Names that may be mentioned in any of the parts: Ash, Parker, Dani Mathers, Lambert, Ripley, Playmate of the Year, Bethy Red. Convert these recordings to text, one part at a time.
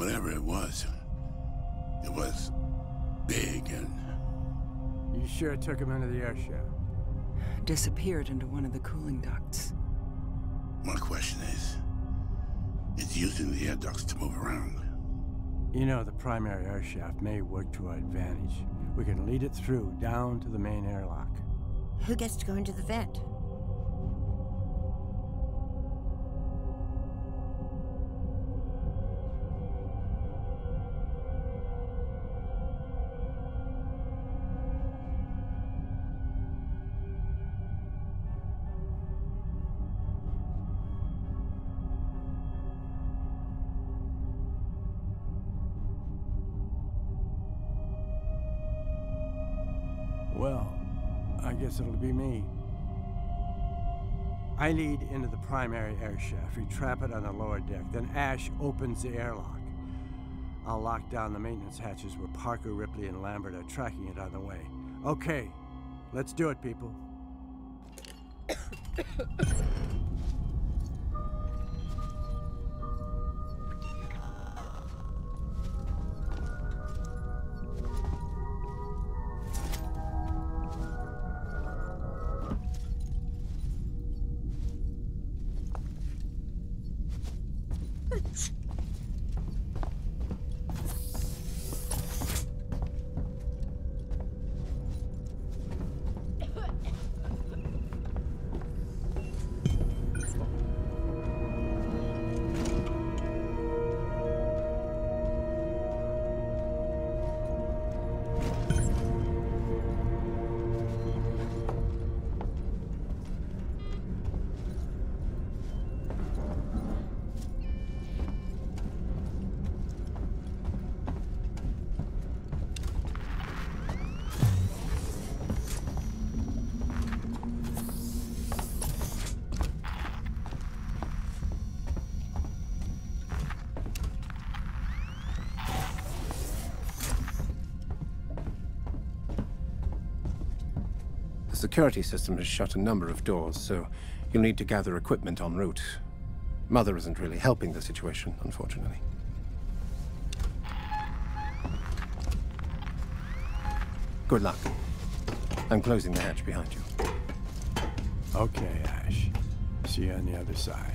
Whatever it was big and... You sure took him into the air shaft? Disappeared into one of the cooling ducts. My question is, it's using the air ducts to move around. You know, the primary air shaft may work to our advantage. We can lead it through, down to the main airlock. Who gets to go into the vent? Well, I guess it'll be me. I lead into the primary air shaft. We trap it on the lower deck. Then Ash opens the airlock. I'll lock down the maintenance hatches where Parker, Ripley, and Lambert are tracking it on the way. Okay, let's do it, people. The security system has shut a number of doors, so you'll need to gather equipment en route. Mother isn't really helping the situation, unfortunately. Good luck. I'm closing the hatch behind you. Okay, Ash. See you on the other side.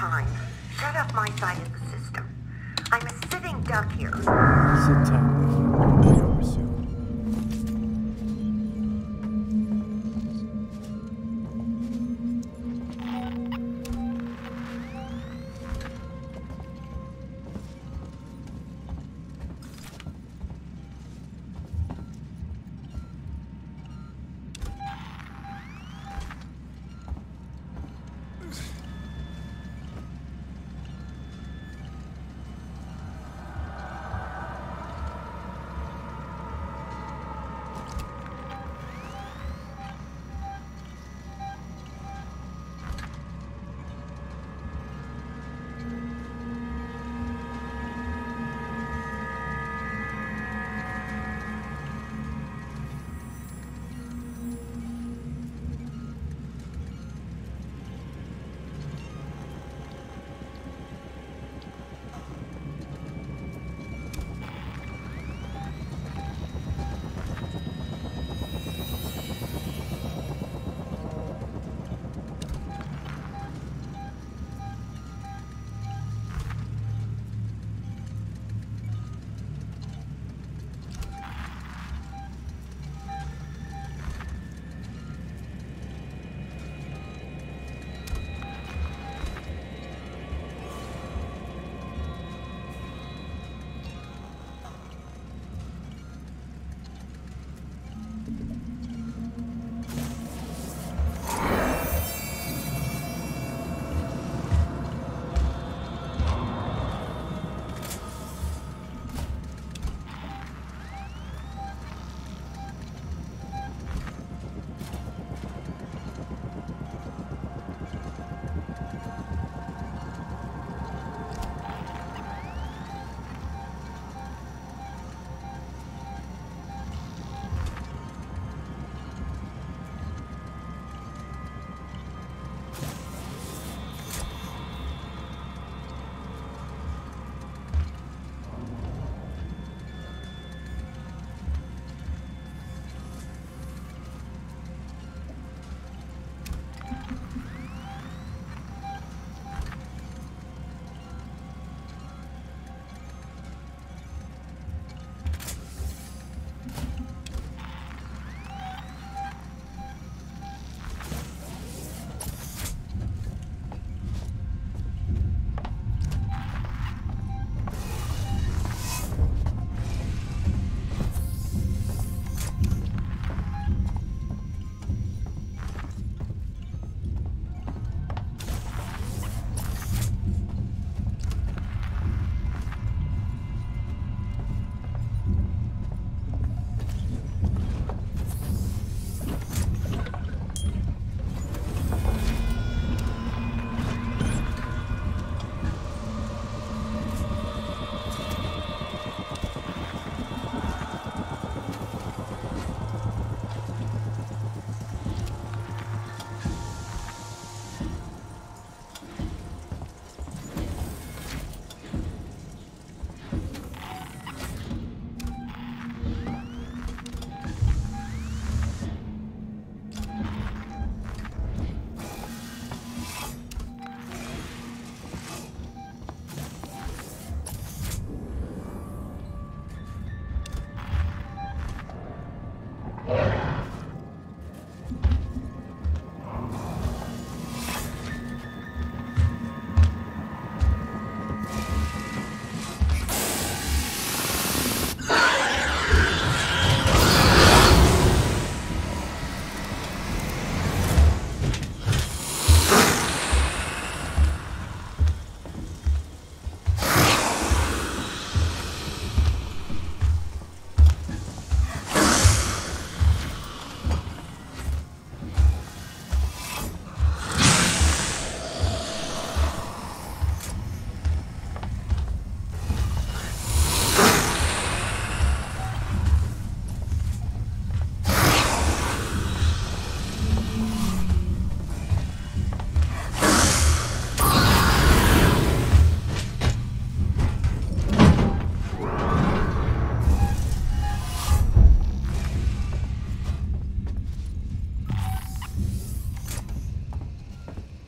time. Shut up my side of the system. I'm a sitting duck here. Sit tight, thank you. You're pursued.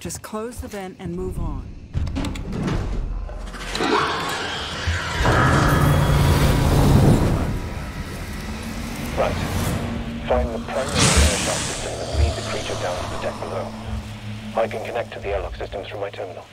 Just close the vent and move on. pressure down to the deck below. I can connect to the airlock system through my terminal.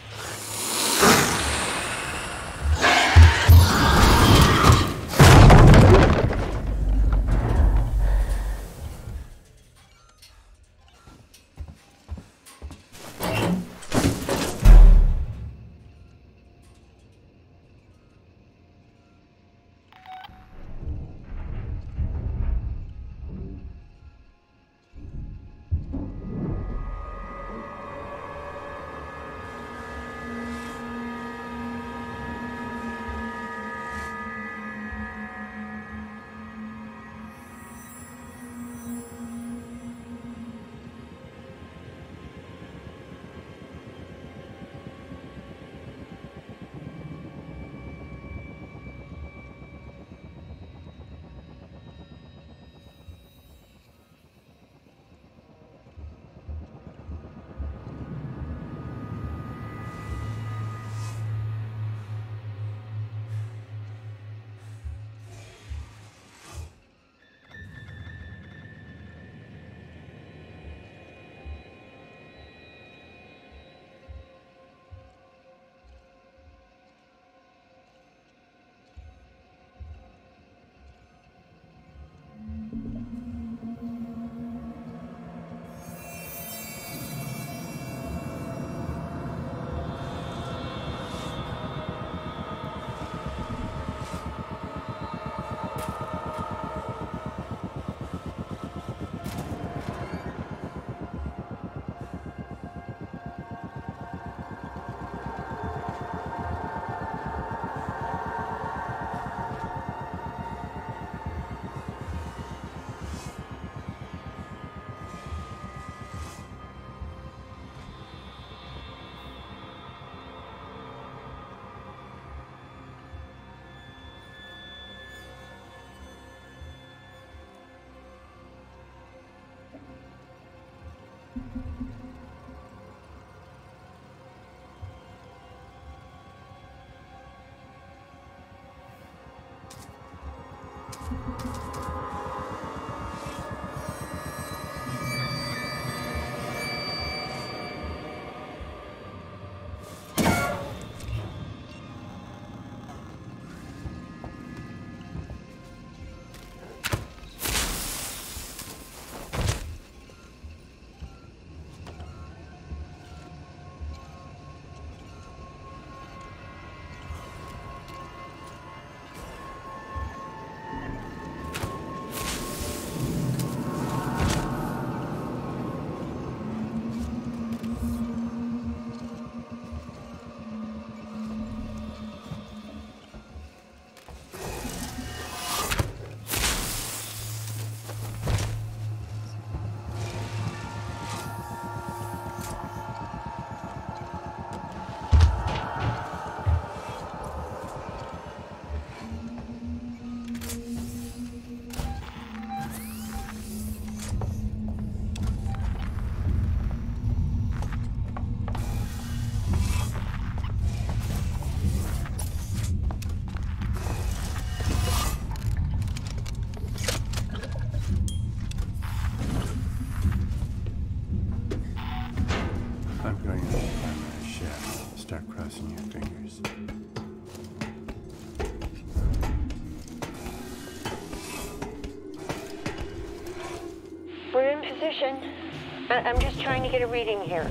I'm just trying to get a reading here.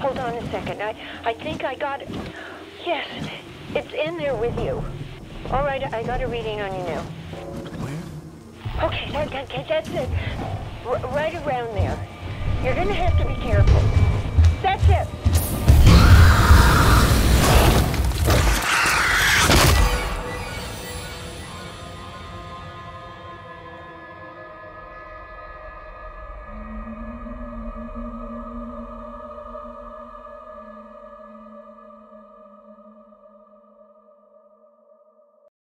Hold on a second. I think I got it. Yes, it's in there with you. All right, I got a reading on you now. Where? Okay, that's it. Right around there. You're going to have to be careful. That's it.